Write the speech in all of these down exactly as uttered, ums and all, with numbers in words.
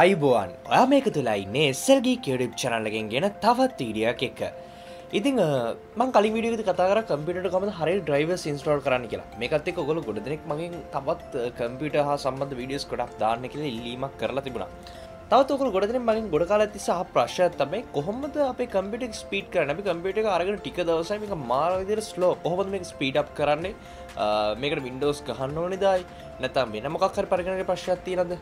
අයිබෝවන් ඔයා මේක තුලා ඉන්නේ සෙල්ගේ YouTube channel එකෙන් ගෙන තවත් වීඩියක් එක. ඉතින් මම කලින් වීඩියෝ එකේදී කතා කරා කම්පියුටර් කොහොමද හරියට drivers install කරන්න කියලා. මේකත් එක්ක ඔයගොල්ලෝ ගොඩ දෙනෙක් මගෙන් තවත් කම්පියුටර් හා සම්බන්ධ වීඩියෝස් ගොඩක් දාන්න කියලා ඉල්ලීමක් කරලා තිබුණා. තවත් ඔයගොල්ලෝ ගොඩ දෙනෙක් මගෙන් ගොඩ කාලයක් තිස්සේ අහ ප්‍රශ්නයක් තමයි කොහොමද අපේ කම්පියුටර් එක ස්පීඩ් කරන්නේ? අපි කම්පියුටර් එක අරගෙන ටික දවසයි මේක මාර විදිහට slow. කොහොමද මේක ස්පීඩ් අප් කරන්නේ? මේකට Windows ගහන්න ඕනේද? නැත්නම් වෙන මොකක් හරි පරිගණකයක ප්‍රශ්නයක් තියෙනවද?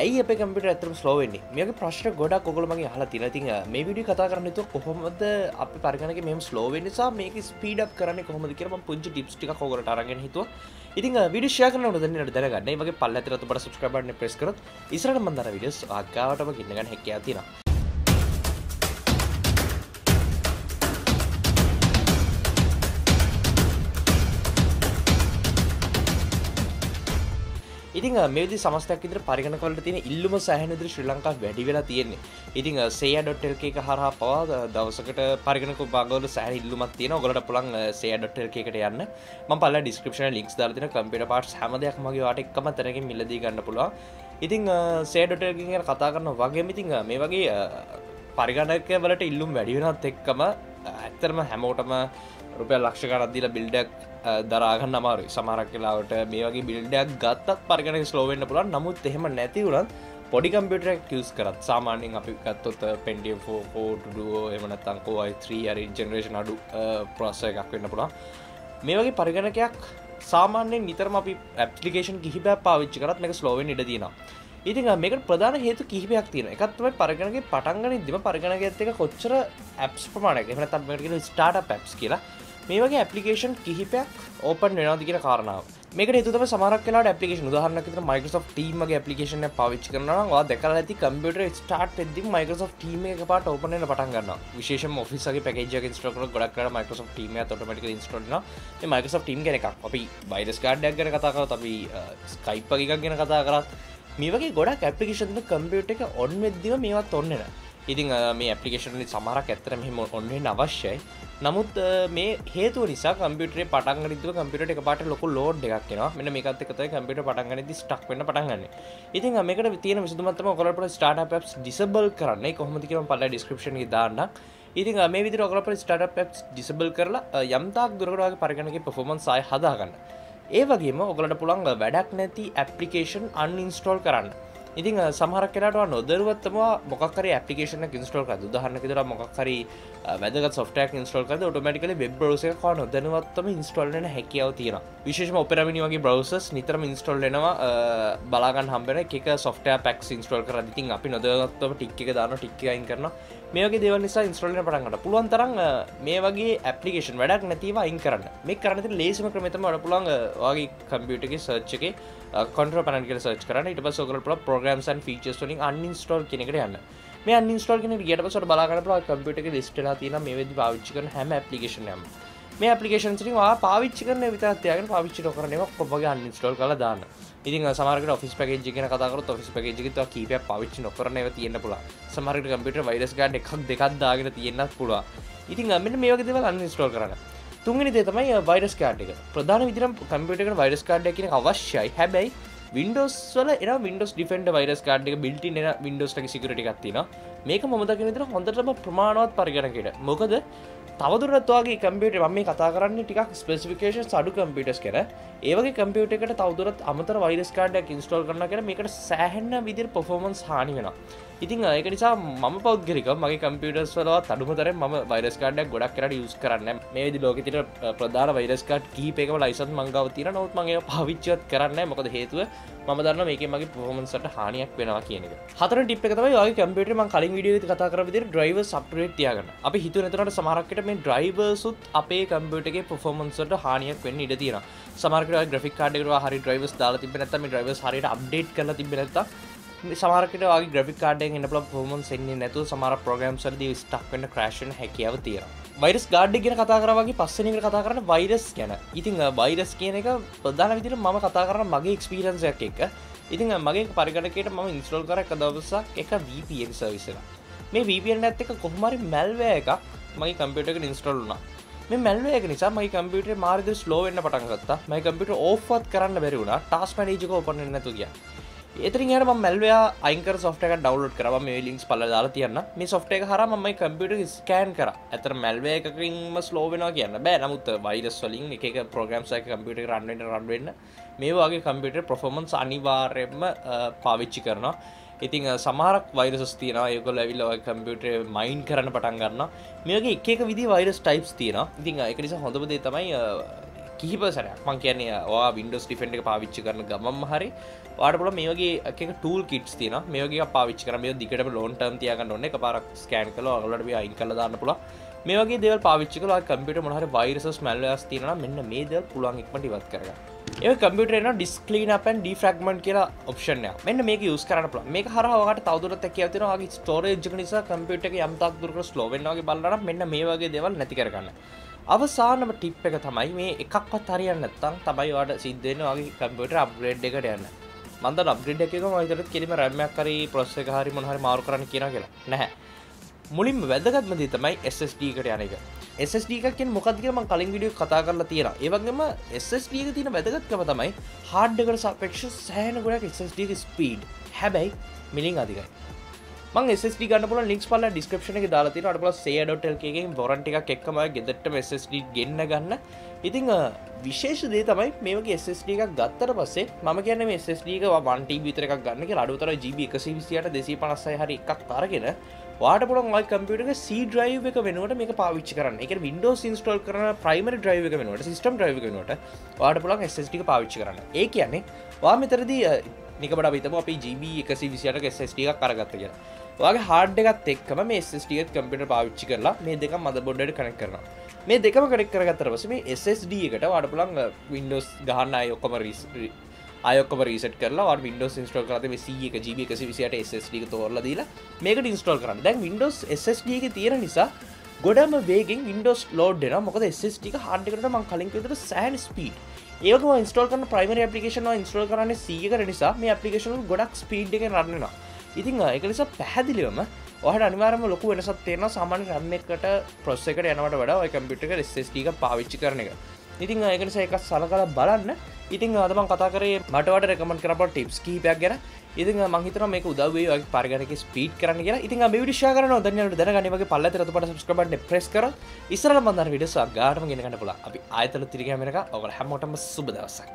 ඇයි අපේ කම්පියුටර් ඇත්තටම slow වෙන්නේ? මේක ප්‍රශ්න ගොඩක් ඔයගොල්ලෝ මගෙන් අහලා තියෙනවා. ඉතින් මේ වීඩියෝ කතා කරන්න හිතුව කොහොමද අපේ පරිගණකේ මෙහෙම slow වෙන්නේ සහ මේක speed up කරන්නේ කොහොමද කියලා මම පුංචි ටිප්ස් ටිකක් ඔයගොල්ලන්ට අරගෙන හිතුවා. ඉතින් වීඩියෝ share කරනකොට දැනෙන්න දැනගන්න. මේ වගේ පල්ලෙහාට ඔබට subscribe button එක press කරොත් ඉස්සරහට මම දාන videos ආකාවටම ගින්න ගන්න හැකියාව තියෙනවා. ඉතින් මේ විදිහ සමස්තයක් විතර පරිගණක වලට තියෙන ඉල්ලුම සෑහෙන විතර ශ්‍රී ලංකාව වැඩි වෙලා තියෙන්නේ. ඉතින් sayad.lk එක හරහා පවා දවසකට පරිගණක විභාග වල සෑහෙන ඉල්ලුමක් තියෙනවා. ඔයගලට පුළුවන් sayad.lk එකට යන්න. මම පළල description එකේ links දාලා තියෙනවා. computer parts හැම දෙයක්ම මගේ ඔයාලට එකම තැනකින් මිලදී ගන්න පුළුවන්. ඉතින් sayad.lk ගැන කතා කරනවා වගේම ඉතින් මේ වගේ පරිගණක වලට ඉල්ලුම් වැඩි වෙනත් එක්කම ඇත්තටම හැමෝටම රුපියල් ලක්ෂ ගණන් දීලා බිල්ඩ් දරාගන්න අමාරුයි. සමහරක් වෙලාවට මේ වගේ බිල්ඩ් එකක් ගත්තත් පරිගණක ස්ලෝ වෙන්න පුළුවන්. නමුත් එහෙම නැති වුණත් පොඩි කම්පියුටර් එකක් යූස් කරත් සාමාන්‍යයෙන් අපි ගත්තොත් Pentium four four two two එහෙම නැත්නම් Core i three හරි ජෙනරේෂන් අඩු processor එකක් වෙන්න පුළුවන්. මේ වගේ පරිගණකයක් සාමාන්‍යයෙන් නිතරම අපි ඇප්ලිකේෂන් කිහිපයක් පාවිච්චි කරත් මේක ස්ලෝ වෙන්න ඉඩ තියෙනවා. ඉතින් මේකට ප්‍රධාන හේතු කිහිපයක් තියෙනවා. එකක් තමයි පරිගණකේ පටන් ගන්න ඉඳිම පරිගණකයත් එක්ක කොච්චර apps ප්‍රමාණයක්. එහෙම නැත්නම් මේකට කියන startup apps කියලා. මේ වගේ ඇප්ලිකේෂන් කිහිපයක් ඕපන් වෙනවාද කියන කාරණාව. මේකට හේතුව තමයි සමහරක් වෙලාවට ඇප්ලිකේෂන් උදාහරණයක් විදිහට Microsoft Team වගේ ඇප්ලිකේෂන් එකක් පාවිච්චි කරනවා නම් ඔයා දැකලා ඇති කම්පියුටර් එක ස්ටාර්ට් වෙද්දී Microsoft Team එක එකපාරට ඕපන් වෙන්න පටන් ගන්නවා. විශේෂයෙන්ම Office වගේ පැකේජ් එකක් ඉන්ස්ටෝල් කරනකොට ගොඩක් වෙලාවට Microsoft Team එකත් ඔටෝමැටිකලි ඉන්ස්ටෝල් වෙනවා. මේ Microsoft Team ගැන එකක්. අපි වෛරස් කාඩ් එකක් ගැන කතා කරත් අපි Skype වගේ එකක් ගැන කතා කරත් මේ වගේ ගොඩක් ඇප්ලිකේෂන් දෙක කම්පියුටර් එක ඔන් වෙද්දීම මේවත් ඔන් වෙනවා. ඉතින් මේ ඇප්ලිකේෂන් වලින් සමහරක් ඇත්තටම මෙහෙම ඔන් වෙන්න අවශ්‍යයි. නමුත් මේ හේතුව නිසා කම්පියුටරේ පටන් ගන්න ඉද්දිම කම්පියුටර් එකපාරට ලොකු ලෝඩ් එකක් එනවා. මෙන්න මේකත් එක්ක තමයි කම්පියුටර් පටන් ගන්න ඉද්දි ස්ටක් වෙන්න පටන් ගන්නෙ. ඉතින් මේකට තියෙන විසඳුමක් තමයි ඔයගොල්ලෝ පුළුවන් ස්ටාර්ට්අප් apps disable කරන්න. ඒ කොහොමද කියලා මම පළවෙනි description එකේ දාන්නම්. ඉතින් මේ විදිහට ඔයගොල්ලෝ පුළුවන් ස්ටාර්ට්අප් apps disable කරලා යම් තාක් දුරකට ඔයාගේ පරිගණකේ performance ආය හදා ගන්න. ඒ වගේම ඔයගොල්ලන්ට පුළුවන් වැඩක් නැති application uninstall කරන්න. ඉතින් සමහරක් වෙලාවට නොදැනුවත්වම මොකක් හරි ඇප්ලිකේෂන් එකක් ඉන්ස්ටෝල් කරද්දී උදාහරණයක් විදිහට මොකක් හරි වැදගත් software එකක් ඉන්ස්ටෝල් කරද්දී ඔටෝමැටිකලි වෙබ් බ්‍රවුසර් එකක් නොදැනුවත්වම ඉන්ස්ටෝල් වෙන හැකියාව තියෙනවා. විශේෂයෙන්ම Opera Mini වගේ browsers නිතරම ඉන්ස්ටෝල් වෙනවා බලා ගන්න හම්බ වෙන එක එක software packs ඉන්ස්ටෝල් කරද්දී ඉතින් අපි නොදැනුවත්වම ටික් එක දානවා ටික් එක අයින් කරනවා. මේ වගේ දේවල් නිසා ඉන්ස්ටෝල් වෙන පටන් ගන්නවා. පුළුවන් තරම් මේ වගේ ඇප්ලිකේෂන් වැඩක් නැතිව අයින් කරන්න. මේක කරන්න තියෙන ලේසිම ක්‍රමය තමයි ඔයාලා පුළුවන් ඔයාගේ computer එකේ search එකේ control panel කියලා search කරන්න. ඊට පස්සේ ඔයගොල්ලෝ පුළුවන් programs and features වලින් uninstall කියන එකට යන්න. මේ uninstall කියන එක ගියට පස්සේ ඔයාලා බලා ගන්න පුළුවන් computer එකේ list එකලා තියෙන මේ වෙද්දි පාවිච්චි කරන හැම application එකක්ම. මේ applications වලින් ඔයා පාවිච්චි කරන විතරක් තියාගෙන පාවිච්චි නොකරන ඒවා ඔක්කොම වගේ uninstall කරලා දාන්න. ඉතින් සමහරකට office package එක ගැන කතා කරොත් office package එකේ තව කීපයක් පාවිච්චි නොකරන ඒවා තියෙන්න පුළුවන්. සමහරකට computer virus guard එකක් දෙකක් දාගෙන තියෙන්නත් පුළුවන්. ඉතින් මෙන්න මේ වගේ දේවල් uninstall කරන්න. තුන්වෙනි දේ තමයි වෛරස් කාඩ් එක. ප්‍රධාන විදිහට computer එකට වෛරස් කාඩ් එකක් කියන එක අවශ්‍යයි. හැබැයි Windows වල එන Windows Defender වෛරස් කාඩ් එක built in එන Windows එකේ security එකක් තියෙනවා. මේක මම දකින විදිහට හොඳටම ප්‍රමාණවත් පරිගණකයකට. මොකද තවදුරටත් ඔයාගේ computer මම මේ කතා කරන්නේ ටිකක් specifications අඩු computers ගැන. ඒ වගේ computer එකකට තවදුරටත් අමතර වෛරස් කාඩ් එකක් install කරනවා කියන මේකට සෑහෙන විදිහට performance හානි වෙනවා. ඉතින් ඒක නිසා මම පෞද්ගලිකව මගේ computers වලවත් අඩුමතරම් මම වෛරස් කාඩ් එකක් ගොඩක් කරලා use කරන්නේ නැහැ. මේ විදිහ ලෝකෙ තියෙන ප්‍රධාන වෛරස් කාඩ් කීපයකම license මං ගාව තියෙනවා. නමුත් මම ඒවා පාවිච්චිවත් කරන්නේ නැහැ. මොකද හේතුව මම දන්නවා මේකෙන් මගේ performance එකට හානියක් වෙනවා කියන එක. හතරවෙනි tip එක තමයි ඔයාගේ computer මං කලින් video එකේ කතා කරපු විදිහට drivers update තියාගන්න. අපි හිතුවේ නතරට සමහරක් විට මේ drivers උත් අපේ computer එකේ performance වලට හානියක් වෙන්න ඉඩ තියෙනවා. සමහරක් විට ඔය graphic card එකට ඔයා හරිය drivers දාලා තිබ්බේ නැත්නම් මේ drivers හරියට update කරලා තිබ්බේ නැත්නම් සමහරක් විට ඔයාගේ graphic card එකෙන් එන පුළුවන් performance එන්නේ නැතුව සමහර programs වලදී stuck වෙන්න crash වෙන්න හැකියාව තියෙනවා. වෛරස් ගාඩ් එක ගැන කතා කරා වගේ පස්වෙනි එකට කතා කරන්නේ වෛරස් ගැන. ඉතින් වෛරස් කියන එක ප්‍රධාන විදිහට මම කතා කරන මගේ එක්ස්පීරියන්ස් එකක් එක්ක. ඉතින් මගේ පරිගණකයට මම ඉන්ස්ටෝල් කරා එක දවසක් එක V P N සර්විස් එකක්. මේ V P N එකත් එක්ක කොහොම හරි මැල්වෙයාර් එකක් මගේ කම්පියුටර් එකට ඉන්ස්ටෝල් වුණා. මේ මැල්වෙයාර් එක නිසා මගේ කම්පියුටරේ මාර විදිහට ස්ලෝ වෙන්න පටන් ගත්තා. මගේ කම්පියුටර් ඕෆ්වත් කරන්න බැරි වුණා. ටාස්ක් මැනේජර් එක ඕපන් වෙන්නේ නැතුව ගියා. ඉතින් එහෙනම් මම malware අයින් කර software එකක් download කරා. මම මේ links පල්ලලා දාලා තියන්න. මේ software එක හරහා මම මේ computer එක scan කරා. ඇත්තට malware එකකින්ම slow වෙනවා කියන්න බෑ. නමුත් virus වලින් එක එක programs එක computer එක run වෙන්න run වෙන්න මේ වගේ computer performance අනිවාර්යයෙන්ම පාවිච්චි කරනවා. ඉතින් සමහරක් viruses තියෙනවා. ඒගොල්ලෝ ඇවිල්ලා ඔය computer එක mine කරන්න පටන් ගන්නවා. මේ වගේ එක එක විදිහේ virus types තියෙනවා. ඉතින් ඒක නිසා හොඳම දේ තමයි කිහිප සැරයක් මම කියන්නේ ඔයා Windows Defender එක පාවිච්චි කරන ගමන්ම හරි ඔයාට පුළුවන් මේ වගේ එක එක tool kits තියෙනවා. මේ වගේ එකක් පාවිච්චි කරා. මේක දිගටම long term තියාගන්න ඕනේ. එකපාරක් scan කළා ඔයාලට මේ අයින් කරලා දාන්න පුළුවන්. මේ වගේ දේවල් පාවිච්චි කළා ඔයාගේ computer මොන හරි viruses malwares තියෙනවා නම් මෙන්න මේ දේවල් පුළුවන් ඉක්මනට ඉවත් කරගන්න. ඒ computer එක disk clean up and defragment කියලා option එකක්. මෙන්න මේක use කරන්න පුළුවන්. මේක හරහා ඔයාලට තවදුරටත් හැකියාව තියෙනවා. ඔයාගේ storage එක නිසා computer එක යම් තාක් දුරකට slow වෙනවා වගේ බලනවා නම් මෙන්න මේ වගේ දේවල් නැති කරගන්න. අවසානම ටිප් එක තමයි මේ එකක්වත් හරියන්නේ නැත්නම් තමයි ඔයාලට සිද්ධ වෙන්නේ ඔයාගේ computer upgrade එකට යන්න. මම දන්න upgrade එකක මම හිතලත් කෙලිම RAM එකක් හරි processor එක හරි මොන හරි මාරු කරන්න කියනවා කියලා. නැහැ. මුලින්ම වැදගත්ම දේ තමයි S S D එකට යන එක. S S D එකක් කියන්නේ මොකක්ද කියලා මම කලින් වීඩියෝ එකේ කතා කරලා තියෙනවා. ඒ වගේම S S D එකේ තියෙන වැදගත්කම තමයි hard එකට සාපේක්ෂව සෑහෙන ගොඩක් S S D එකේ speed. හැබැයි මිලින් අධිකයි. මම S S D ගන්න පුළුවන් links බලලා description එකේ දාලා තියෙනවා. අර බලලා say a dot l k එකෙන් warranty එකක් එක්කම ගෙදරටම S S D ගෙන්න ගන්න. ඉතින් විශේෂ දේ තමයි මේ වගේ S S D එකක් ගත්තට පස්සේ මම කියන්නේ මේ S S D එක one T B විතර එකක් ගන්න කියලා අඩුතර G B one twenty-six two fifty-six හරි එකක් අරගෙන ඔයාට පුළුවන් ඔය computer එක C drive එක වෙනුවට මේක පාවිච්චි කරන්න. ඒ කියන්නේ Windows install කරන primary drive එක වෙනුවට system drive එක වෙනුවට ඔයාට පුළුවන් S S D එක පාවිච්චි කරන්න. ඒ කියන්නේ ඔයා මෙතනදී නිකමට අපි හිතමු අපි G B one twenty-six S S D එකක් අරගත්තා කියලා. ඔයාගේ hard එකත් එක්කම මේ S S D එකත් computer පාවිච්චි කරලා මේ දෙකම motherboard එකට connect කරනවා. මේ දෙකම connect කරගත්තට පස්සේ මේ S S D එකට ඔයාට පුළුවන් Windows ගහන්න අය ඔක්කොම අය ඔක්කොම reset කරලා ඔයාට Windows install කරලා තියෙන මේ C one G B one twenty-six S S D එක තෝරලා දීලා මේකට install කරන්න. දැන් Windows S S D එකේ තියෙන නිසා ගොඩම වේගෙන් Windows load වෙනවා. මොකද S S D එක hard එකට මම කලින් කිව්ව විදිහට සෑහෙන speed. ඒ වගේම install කරන primary application එක install කරන්නේ C එකට නිසා මේ application එක ගොඩක් speed එකෙන් run වෙනවා. ඉතින් ඒක නිසා පැහැදිලිවම ඔයාලට අනිවාර්යයෙන්ම ලොකු වෙනසක් තේරෙනවා සාමාන්‍ය RAM එකකට processor එකට යනවට වඩා ඔය computer එක S S D එක පාවිච්චි කරන එක. ඉතින් ඒක නිසා ඒක සලකලා බලන්න. ඉතින් අද මම කතා කරේ මට ඔයාලට recommend කරපුවා tips කිහිපයක් ගැන. ඉතින් මම හිතනවා මේක උදව් වෙයි ඔයාගේ පරිගණකේ speed කරන්න කියලා. ඉතින් මේ video share කරනවා දැන් යනට දැනගන්න වගේ පල්ලෙතර අතපට subscribe button press කරලා ඉස්සරහට මම දාන videos ආගාටම ගෙන ගන්න පුළුවන්. අපි ආයතන ත්‍රිගෑම වෙනකන් ඔයාලා හැමෝටම සුබ දවසක්.